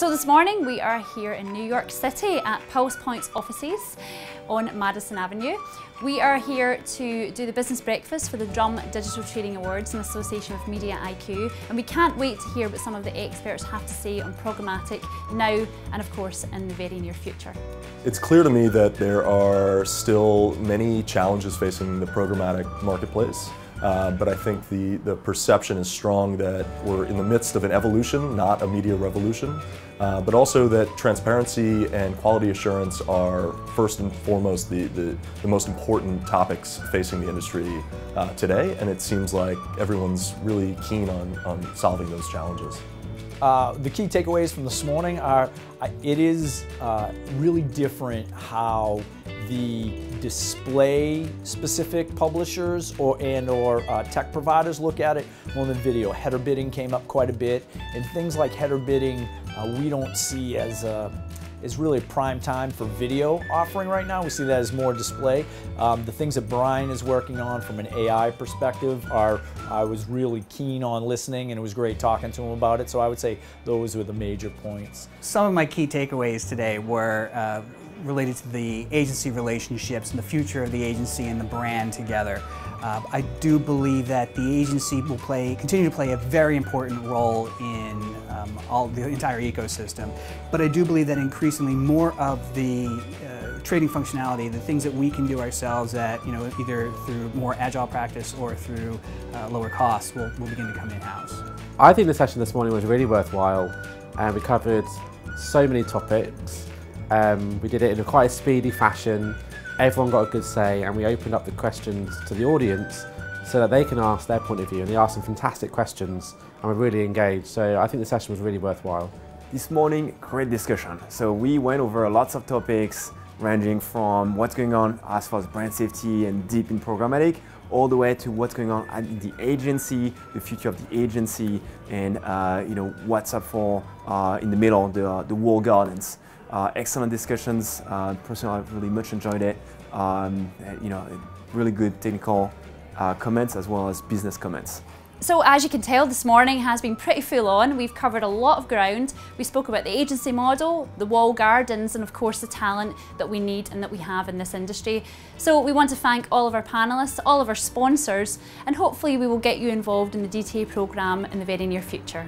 So this morning we are here in New York City at Pulse Points offices on Madison Avenue. We are here to do the business breakfast for the Drum Digital Trading Awards and Association of Media IQ, and we can't wait to hear what some of the experts have to say on programmatic now and of course in the very near future. It's clear to me that there are still many challenges facing the programmatic marketplace. But I think the perception is strong that we're in the midst of an evolution, not a media revolution, but also that transparency and quality assurance are first and foremost the most important topics facing the industry today, and it seems like everyone's really keen on solving those challenges. The key takeaways from this morning are it is really different how the display-specific publishers or tech providers look at it more than video. Header bidding came up quite a bit, and things like header bidding we don't see as really prime time for video offering right now. We see that as more display. The things that Brian is working on from an AI perspective I was really keen on listening, and it was great talking to him about it. So I would say those were the major points. Some of my key takeaways today were related to the agency relationships and the future of the agency and the brand together. I do believe that the agency will continue to play a very important role in the entire ecosystem, but I do believe that increasingly more of the trading functionality, the things that we can do ourselves that, you know, either through more agile practice or through lower costs will begin to come in-house. I think the session this morning was really worthwhile, and we covered so many topics. We did it in a quite a speedy fashion, everyone got a good say, and we opened up the questions to the audience so that they can ask their point of view, and they asked some fantastic questions and were really engaged, so I think the session was really worthwhile. This morning, great discussion. So we went over lots of topics ranging from what's going on as far as brand safety and deep in programmatic, all the way to what's going on at the agency, the future of the agency, and you know, what's up for in the middle of the walled gardens. Excellent discussions. Personally, I really much enjoyed it. You know, really good technical comments as well as business comments. So as you can tell, this morning has been pretty full on. We've covered a lot of ground. We spoke about the agency model, the walled gardens, and of course the talent that we need and that we have in this industry. So we want to thank all of our panelists, all of our sponsors, and hopefully we will get you involved in the DTA programme in the very near future.